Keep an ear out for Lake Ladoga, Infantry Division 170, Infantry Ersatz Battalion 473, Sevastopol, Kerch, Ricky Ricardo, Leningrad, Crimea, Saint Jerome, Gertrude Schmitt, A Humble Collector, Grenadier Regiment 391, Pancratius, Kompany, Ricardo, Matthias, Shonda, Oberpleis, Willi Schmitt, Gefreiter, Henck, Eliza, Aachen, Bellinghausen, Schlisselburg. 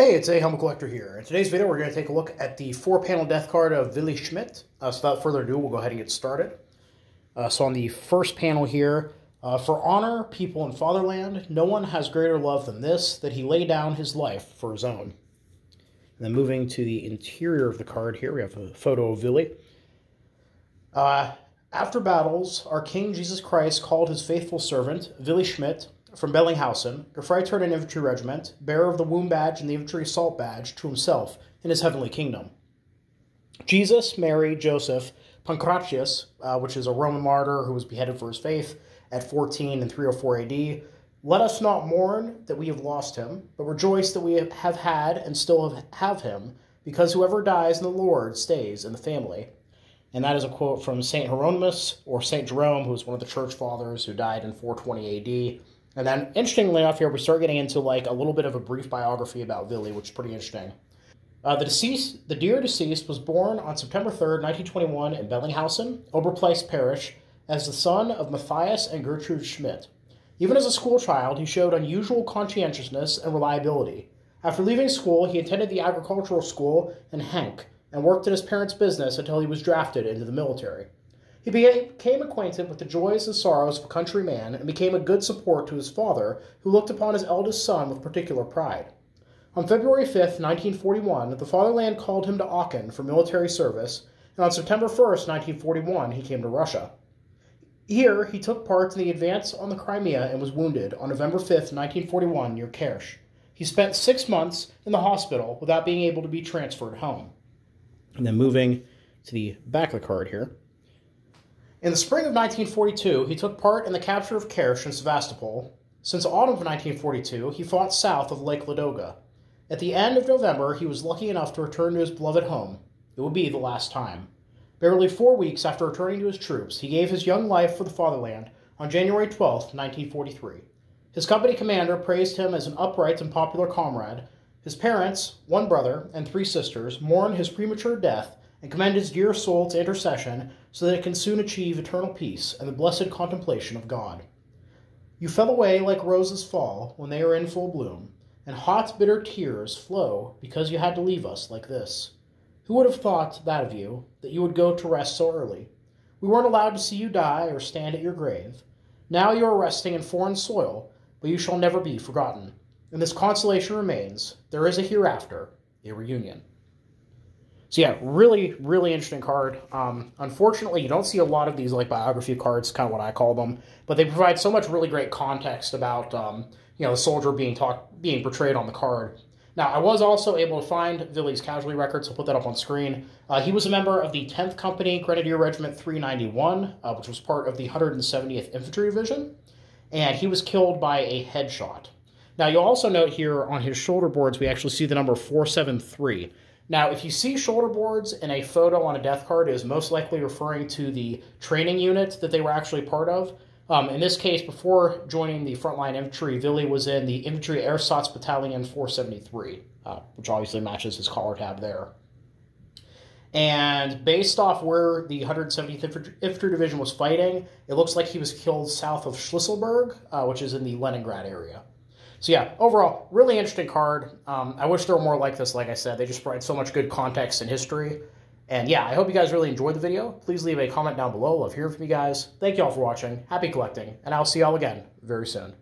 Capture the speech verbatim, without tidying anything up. Hey, it's A Humble Collector here. In today's video, we're going to take a look at the four-panel death card of Willi Schmitt. Uh, so without further ado, we'll go ahead and get started. Uh, so on the first panel here, uh, for honor, people, and fatherland, no one has greater love than this, that he lay down his life for his own. And then moving to the interior of the card here, we have a photo of Willi. Uh, after battles, our King Jesus Christ called his faithful servant, Willi Schmitt, from Bellinghausen, Gefreiter in infantry regiment, bearer of the wound badge and the infantry assault badge, to himself in his heavenly kingdom. Jesus, Mary, Joseph, Pancratius, uh, which is a Roman martyr who was beheaded for his faith at fourteen in three oh four A D, let us not mourn that we have lost him, but rejoice that we have had and still have him, because whoever dies in the Lord stays in the family. And that is a quote from Saint Jerome, or Saint Jerome, who was one of the church fathers who died in four twenty A D, And then, interestingly enough here, we start getting into, like, a little bit of a brief biography about Willi, which is pretty interesting. Uh, the deceased, the dear deceased was born on September third, nineteen twenty-one, in Bellinghausen, Oberpleis Parish, as the son of Matthias and Gertrude Schmitt. Even as a school child, he showed unusual conscientiousness and reliability. After leaving school, he attended the agricultural school in Henck and worked in his parents' business until he was drafted into the military. He became acquainted with the joys and sorrows of a country man and became a good support to his father, who looked upon his eldest son with particular pride. On February fifth, nineteen forty-one, the fatherland called him to Aachen for military service, and on September first, nineteen forty-one, he came to Russia. Here, he took part in the advance on the Crimea and was wounded on November fifth, nineteen forty-one, near Kerch. He spent six months in the hospital without being able to be transferred home. And then moving to the back of the card here. In the spring of nineteen forty-two, he took part in the capture of Kerch and Sevastopol. Since autumn of nineteen forty-two, he fought south of Lake Ladoga. At the end of November, he was lucky enough to return to his beloved home. It would be the last time. Barely four weeks after returning to his troops, he gave his young life for the fatherland on January twelfth, nineteen forty-three. His company commander praised him as an upright and popular comrade. His parents, one brother, and three sisters, mourned his premature death and commend his dear soul to intercession, so that it can soon achieve eternal peace and the blessed contemplation of God. You fell away like roses fall when they are in full bloom, and hot, bitter tears flow because you had to leave us like this. Who would have thought that of you, that you would go to rest so early? We weren't allowed to see you die or stand at your grave. Now you are resting in foreign soil, but you shall never be forgotten. And this consolation remains: there is a hereafter, a reunion. So yeah, really, really interesting card. Um, unfortunately, you don't see a lot of these, like, biography cards, kind of what I call them, but they provide so much really great context about, um, you know, the soldier being talk, being portrayed on the card. Now, I was also able to find Willi's casualty record, so I'll put that up on screen. Uh, he was a member of the tenth Company, Grenadier Regiment three ninety-one, uh, which was part of the one hundred seventieth Infantry Division, and he was killed by a headshot. Now, you'll also note here on his shoulder boards, we actually see the number four seven three. Now, if you see shoulder boards in a photo on a death card, it is most likely referring to the training unit that they were actually part of. Um, in this case, before joining the frontline infantry, Willi was in the Infantry Ersatz Battalion four seventy-three, uh, which obviously matches his collar tab there. And based off where the one hundred seventieth Infantry Division was fighting, it looks like he was killed south of Schlisselburg, uh, which is in the Leningrad area. So yeah, overall, really interesting card. Um, I wish there were more like this, like I said. They just provide so much good context and history. And yeah, I hope you guys really enjoyed the video. Please leave a comment down below. Love hearing from you guys. Thank you all for watching. Happy collecting, and I'll see you all again very soon.